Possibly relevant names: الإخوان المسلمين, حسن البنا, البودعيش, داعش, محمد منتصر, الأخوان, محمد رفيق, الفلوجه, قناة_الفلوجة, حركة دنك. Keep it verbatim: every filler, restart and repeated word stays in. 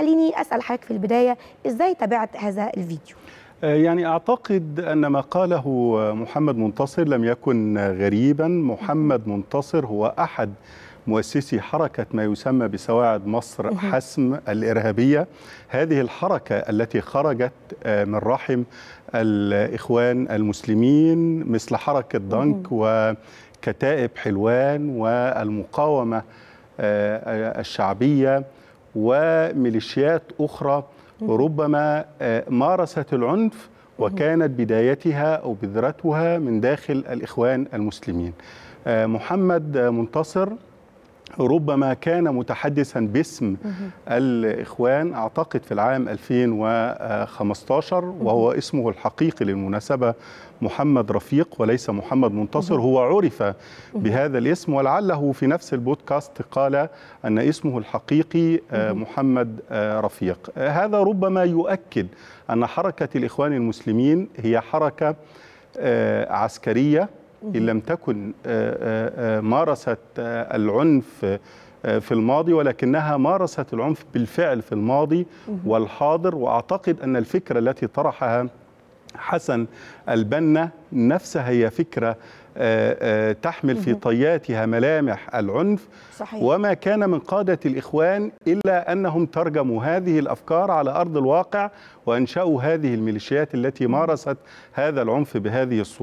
خليني أسأل حضرتك في البداية، إزاي تابعت هذا الفيديو؟ يعني أعتقد أن ما قاله محمد منتصر لم يكن غريبا. محمد منتصر هو أحد مؤسسي حركة ما يسمى بسواعد مصر حسم الإرهابية، هذه الحركة التي خرجت من رحم الإخوان المسلمين مثل حركة دنك وكتائب حلوان والمقاومة الشعبية وميليشيات أخرى ربما مارست العنف وكانت بدايتها أو بذرتها من داخل الإخوان المسلمين. محمد منتصر ربما كان متحدثا باسم الإخوان أعتقد في العام ألفين وخمسة عشر، وهو اسمه الحقيقي للمناسبة محمد رفيق وليس محمد منتصر. هو عرف بهذا الاسم، ولعله في نفس البودكاست قال أن اسمه الحقيقي محمد رفيق. هذا ربما يؤكد أن حركة الإخوان المسلمين هي حركة عسكرية إن لم تكن مارست العنف في الماضي، ولكنها مارست العنف بالفعل في الماضي والحاضر. وأعتقد أن الفكرة التي طرحها حسن البنا نفسها هي فكرة تحمل في طياتها ملامح العنف. صحيح. وما كان من قادة الإخوان إلا أنهم ترجموا هذه الأفكار على أرض الواقع وأنشأوا هذه الميليشيات التي مارست هذا العنف بهذه الصورة.